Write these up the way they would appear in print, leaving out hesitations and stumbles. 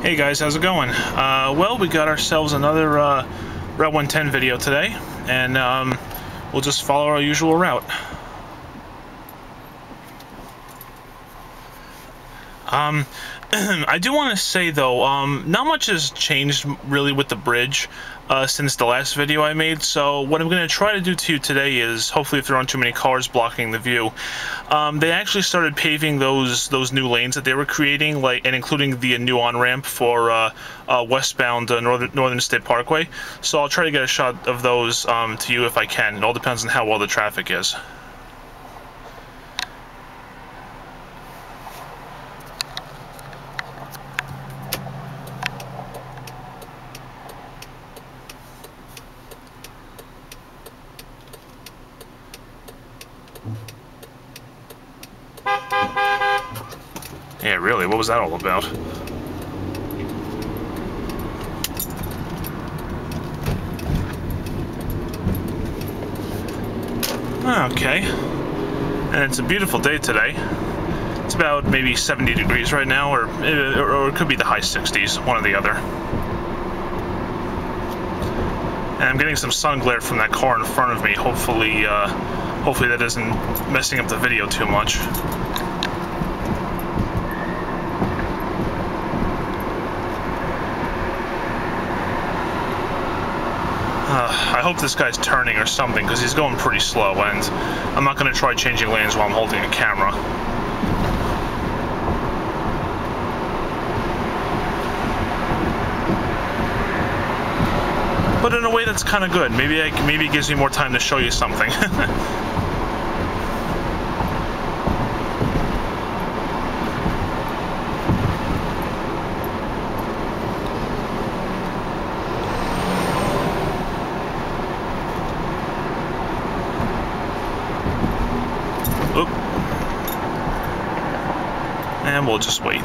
Hey guys, how's it going? Well, we got ourselves another Route 110 video today, and we'll just follow our usual route. I do want to say though, not much has changed really with the bridge since the last video I made, so what I'm going to try to do to you today is, hopefully if there aren't too many cars blocking the view, they actually started paving those new lanes that they were creating, like, and including the new on-ramp for westbound Northern State Parkway, so I'll try to get a shot of those to you if I can. It all depends on how well the traffic is. Yeah, really, what was that all about? Okay, and it's a beautiful day today. It's about maybe 70 degrees right now, or it could be the high 60s, one or the other. And I'm getting some sun glare from that car in front of me. Hopefully, hopefully that isn't messing up the video too much. I hope this guy's turning or something, because he's going pretty slow, and I'm not going to try changing lanes while I'm holding a camera. But in a way that's kind of good. Maybe it gives me more time to show you something. Oop. And we'll just wait.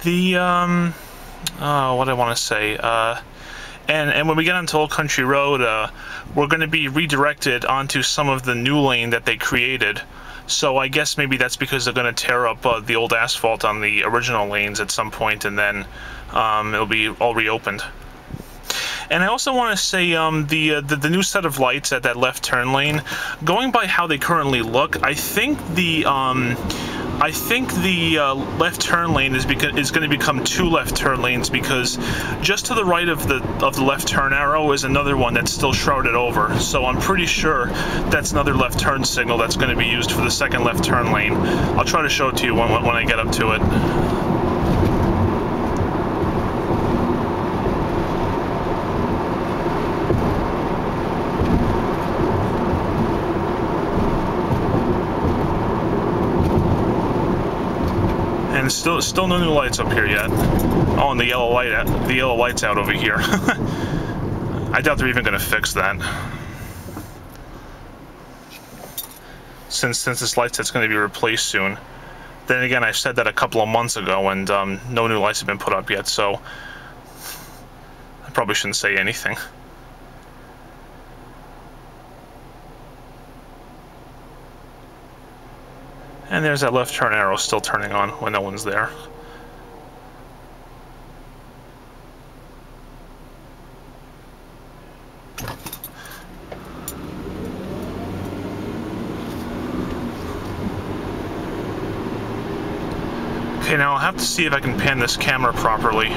The, what I want to say, And when we get onto Old Country Road, we're going to be redirected onto some of the new lane that they created. So I guess maybe that's because they're going to tear up the old asphalt on the original lanes at some point, and then it'll be all reopened. And I also want to say the new set of lights at that left turn lane, going by how they currently look, I think the left turn lane is going to become two left turn lanes, because just to the right of the left turn arrow is another one that's still shrouded over. So I'm pretty sure that's another left turn signal that's going to be used for the second left turn lane. I'll try to show it to you when I get up to it. And still no new lights up here yet. Oh, and the yellow light's out over here. I doubt they're even going to fix that, since this light set's going to be replaced soon. Then again, I said that a couple of months ago, and no new lights have been put up yet, so I probably shouldn't say anything. And there's that left turn arrow still turning on when no one's there. Okay, now I'll have to see if I can pan this camera properly.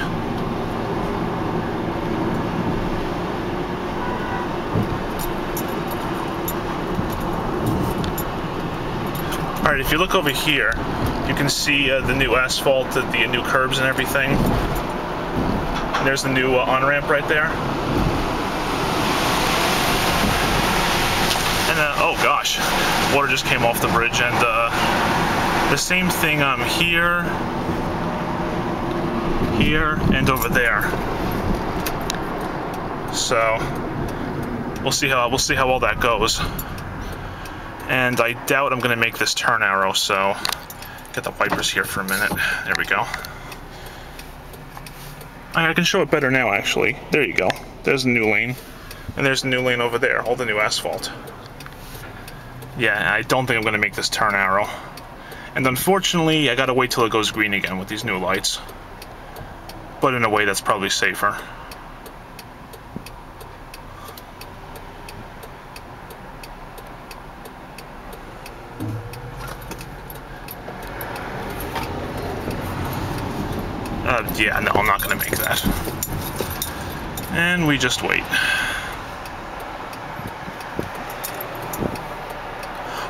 Alright, if you look over here, you can see the new asphalt, the new curbs and everything. And there's the new on-ramp right there. And oh gosh, water just came off the bridge, and the same thing here, here, and over there. So we'll see how all that goes. And I doubt I'm going to make this turn arrow, so get the wipers here for a minute. There we go. I can show it better now, actually. There you go. There's a new lane. And there's a new lane over there, all the new asphalt. Yeah, I don't think I'm gonna make this turn arrow. And unfortunately, I gotta wait till it goes green again with these new lights. But in a way, that's probably safer. Yeah, no, I'm not gonna make that. And we just wait.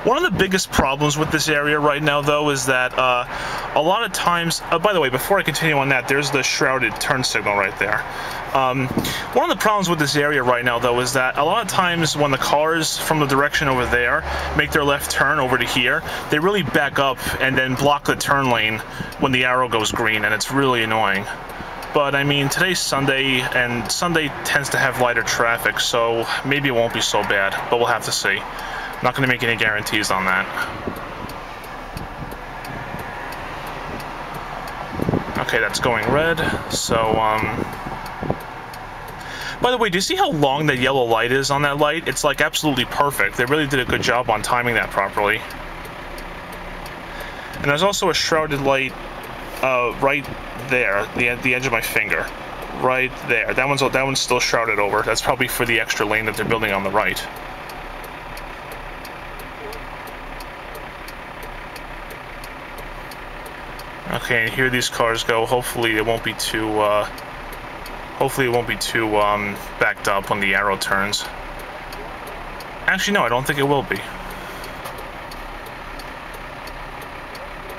One of the biggest problems with this area right now, though, is that a lot of times... by the way, before I continue on that, there's the shrouded turn signal right there. One of the problems with this area right now, though, is that a lot of times when the cars from the direction over there make their left turn over to here, they really back up and then block the turn lane when the arrow goes green, and it's really annoying. But, I mean, today's Sunday, and Sunday tends to have lighter traffic, so maybe it won't be so bad, but we'll have to see. Not going to make any guarantees on that. Okay, that's going red. So, by the way, do you see how long the yellow light is on that light? It's like absolutely perfect. They really did a good job on timing that properly. And there's also a shrouded light right there, the edge of my finger. Right there. That one's still shrouded over. That's probably for the extra lane that they're building on the right. Okay, and here these cars go. Hopefully it won't be too, backed up when the arrow turns. Actually, no, I don't think it will be.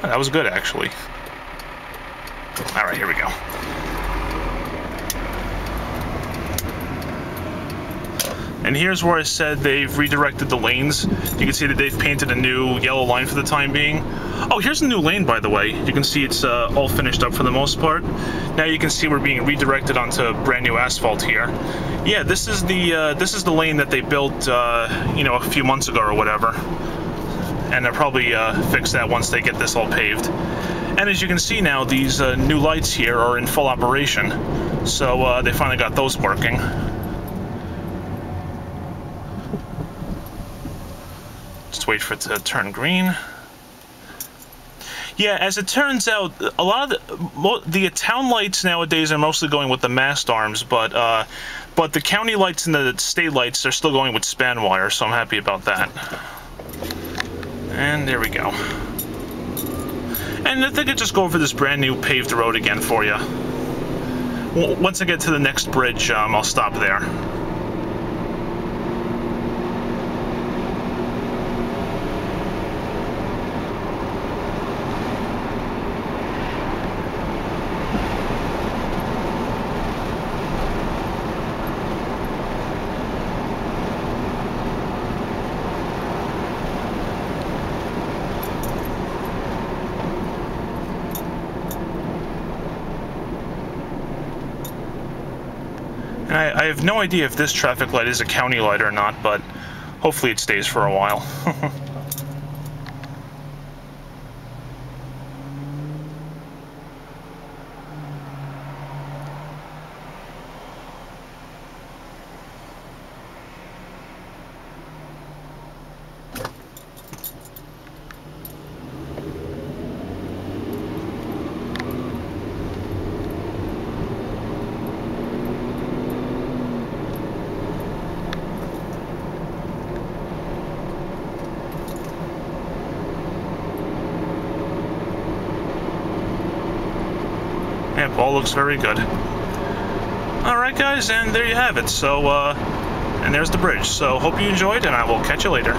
Oh, that was good, actually. All right, here we go. And here's where I said they've redirected the lanes. You can see that they've painted a new yellow line for the time being. Oh, here's a new lane, by the way. You can see it's all finished up for the most part. Now you can see we're being redirected onto brand new asphalt here. Yeah, this is the lane that they built, you know, a few months ago or whatever. And they'll probably fix that once they get this all paved. And as you can see now, these new lights here are in full operation. So they finally got those working. Just wait for it to turn green. Yeah, as it turns out, a lot of the town lights nowadays are mostly going with the mast arms, but the county lights and the state lights are still going with span wire, so I'm happy about that. And there we go. And I think I just go over this brand new paved road again for you. Once I get to the next bridge, I'll stop there. I have no idea if this traffic light is a county light or not, but hopefully it stays for a while. All looks very good. Alright guys, and there you have it. So, and there's the bridge. So hope you enjoyed, and I will catch you later.